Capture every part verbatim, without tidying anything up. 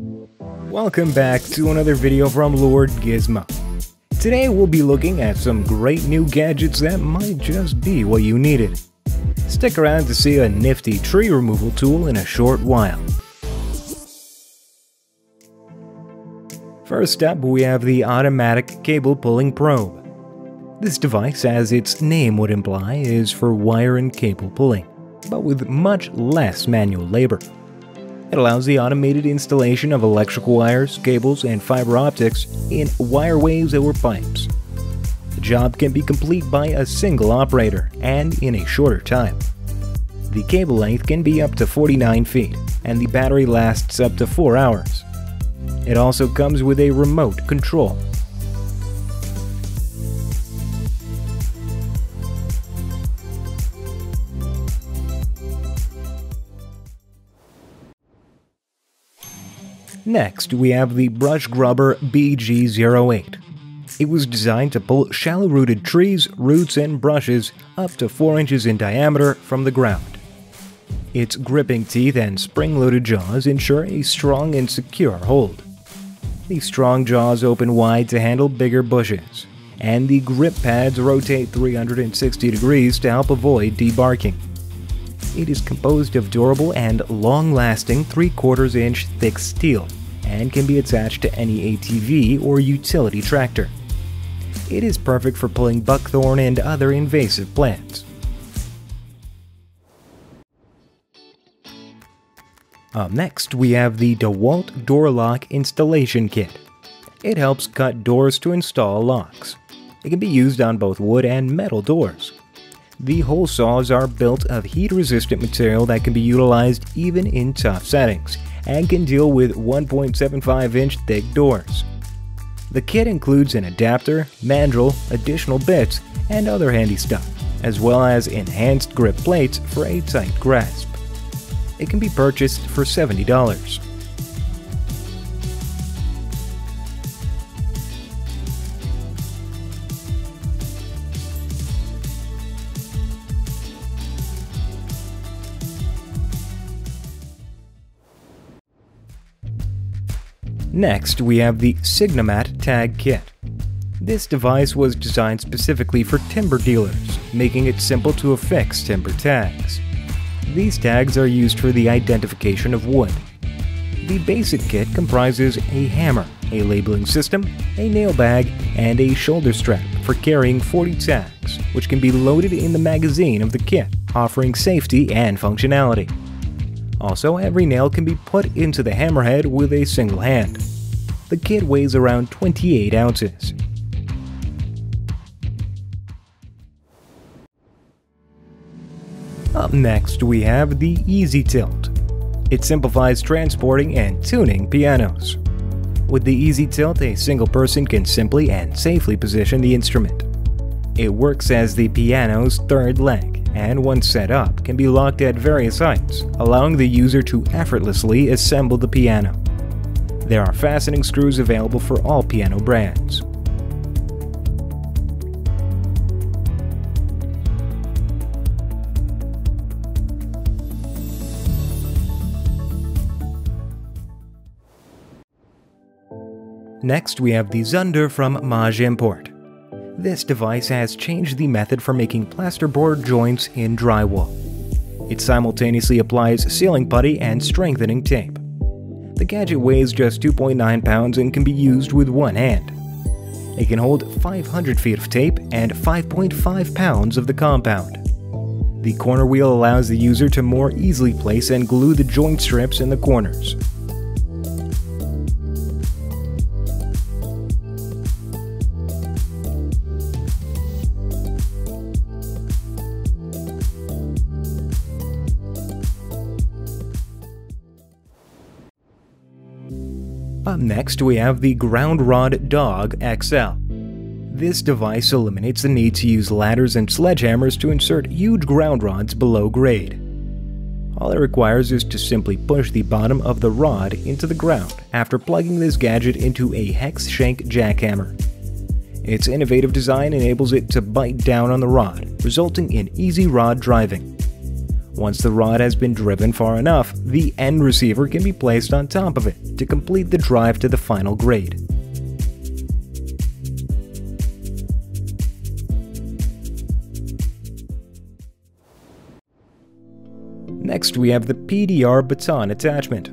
Welcome back to another video from Lord Gizmo. Today we'll be looking at some great new gadgets that might just be what you needed. Stick around to see a nifty tree removal tool in a short while. First up, we have the automatic cable pulling probe. This device, as its name would imply, is for wire and cable pulling, but with much less manual labor. It allows the automated installation of electrical wires, cables, and fiber optics in wire waves over pipes. The job can be complete by a single operator, and in a shorter time. The cable length can be up to forty-nine feet, and the battery lasts up to four hours. It also comes with a remote control. Next, we have the Brush Grubber B G zero eight. It was designed to pull shallow-rooted trees, roots, and brushes up to four inches in diameter from the ground. Its gripping teeth and spring-loaded jaws ensure a strong and secure hold. The strong jaws open wide to handle bigger bushes, and the grip pads rotate three hundred sixty degrees to help avoid debarking. It is composed of durable and long-lasting three quarters inch thick steel and can be attached to any A T V or utility tractor. It is perfect for pulling buckthorn and other invasive plants. Up next, we have the DeWalt Door Lock Installation Kit. It helps cut doors to install locks. It can be used on both wood and metal doors. The hole saws are built of heat-resistant material that can be utilized even in tough settings, and can deal with one point seven five inch thick doors. The kit includes an adapter, mandrel, additional bits, and other handy stuff, as well as enhanced grip plates for a tight grasp. It can be purchased for seventy dollars. Next, we have the SIGNUMAT Tag Kit. This device was designed specifically for timber dealers, making it simple to affix timber tags. These tags are used for the identification of wood. The basic kit comprises a hammer, a labeling system, a nail bag, and a shoulder strap for carrying forty tags, which can be loaded in the magazine of the kit, offering safety and functionality. Also, every nail can be put into the hammerhead with a single hand. The kit weighs around twenty-eight ounces. Up next, we have the Easy Tilt. It simplifies transporting and tuning pianos. With the Easy Tilt, a single person can simply and safely position the instrument. It works as the piano's third leg, and once set up, can be locked at various heights, allowing the user to effortlessly assemble the piano. There are fastening screws available for all piano brands. Next, we have the Zunder from Maj Import. This device has changed the method for making plasterboard joints in drywall. It simultaneously applies sealing putty and strengthening tape. The gadget weighs just two point nine pounds and can be used with one hand. It can hold five hundred feet of tape and five point five pounds of the compound. The corner wheel allows the user to more easily place and glue the joint strips in the corners. Up next, we have the Ground Rod Dog X L. This device eliminates the need to use ladders and sledgehammers to insert huge ground rods below grade. All it requires is to simply push the bottom of the rod into the ground after plugging this gadget into a hex shank jackhammer. Its innovative design enables it to bite down on the rod, resulting in easy rod driving. Once the rod has been driven far enough, the end receiver can be placed on top of it to complete the drive to the final grade. Next, we have the P D R baton attachment.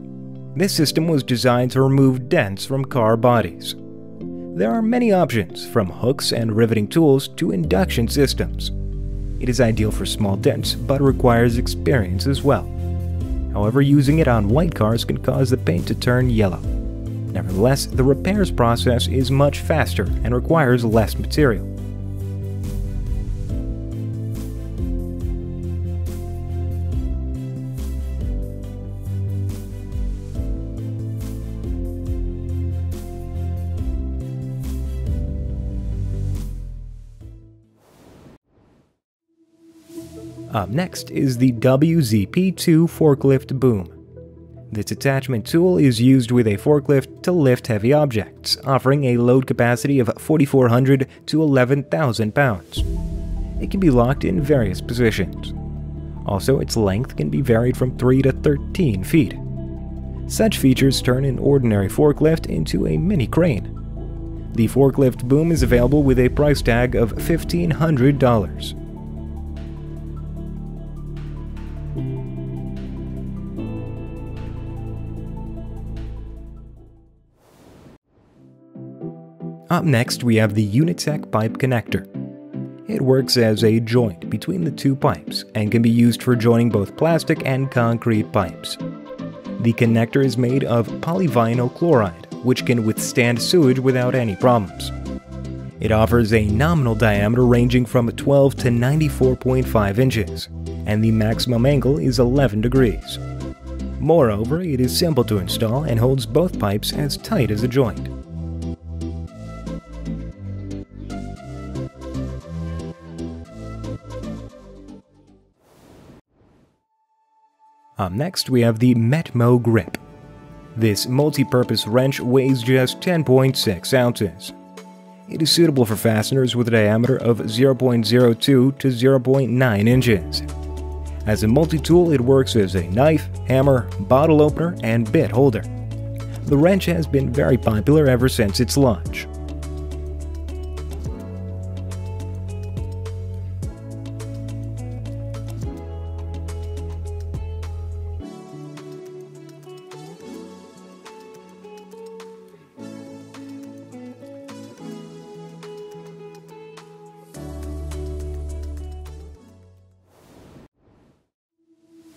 This system was designed to remove dents from car bodies. There are many options, from hooks and riveting tools to induction systems. It is ideal for small dents, but requires experience as well. However, using it on white cars can cause the paint to turn yellow. Nevertheless, the repairs process is much faster and requires less material. Up next is the W Z P two forklift boom. This attachment tool is used with a forklift to lift heavy objects, offering a load capacity of forty-four hundred to eleven thousand pounds. It can be locked in various positions. Also, its length can be varied from three to thirteen feet. Such features turn an ordinary forklift into a mini crane. The forklift boom is available with a price tag of fifteen hundred dollars. Up next, we have the UNITEC pipe connector. It works as a joint between the two pipes and can be used for joining both plastic and concrete pipes. The connector is made of polyvinyl chloride, which can withstand sewage without any problems. It offers a nominal diameter ranging from twelve to ninety-four point five inches, and the maximum angle is eleven degrees. Moreover, it is simple to install and holds both pipes as tight as a joint. Up next, we have the Metmo Grip. This multi-purpose wrench weighs just ten point six ounces. It is suitable for fasteners with a diameter of zero point zero two to zero point nine inches. As a multi-tool, it works as a knife, hammer, bottle opener, and bit holder. The wrench has been very popular ever since its launch.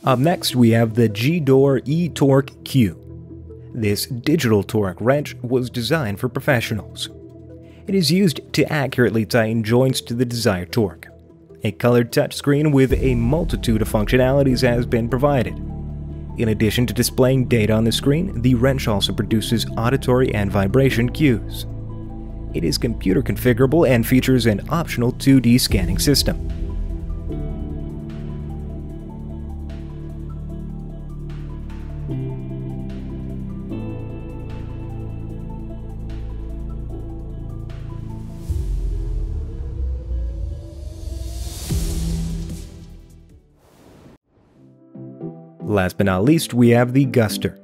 Up next, we have the GEDORE E-TORC Q. This digital torque wrench was designed for professionals. It is used to accurately tighten joints to the desired torque. A colored touchscreen with a multitude of functionalities has been provided. In addition to displaying data on the screen, the wrench also produces auditory and vibration cues. It is computer configurable and features an optional two D scanning system. Last but not least, we have the Gutster.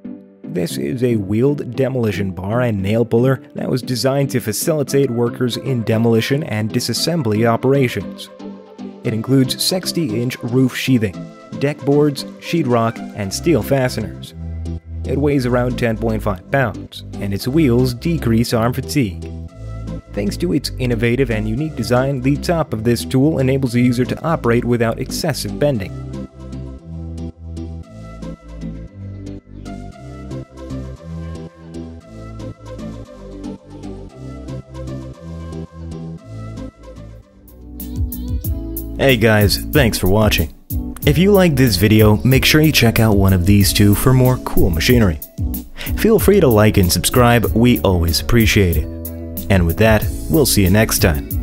This is a wheeled demolition bar and nail puller that was designed to facilitate workers in demolition and disassembly operations. It includes sixty inch roof sheathing, deck boards, sheetrock, and steel fasteners. It weighs around ten point five pounds, and its wheels decrease arm fatigue. Thanks to its innovative and unique design, the top of this tool enables the user to operate without excessive bending. Hey guys, thanks for watching. If you liked this video, make sure you check out one of these two for more cool machinery. Feel free to like and subscribe, we always appreciate it. And with that, we'll see you next time.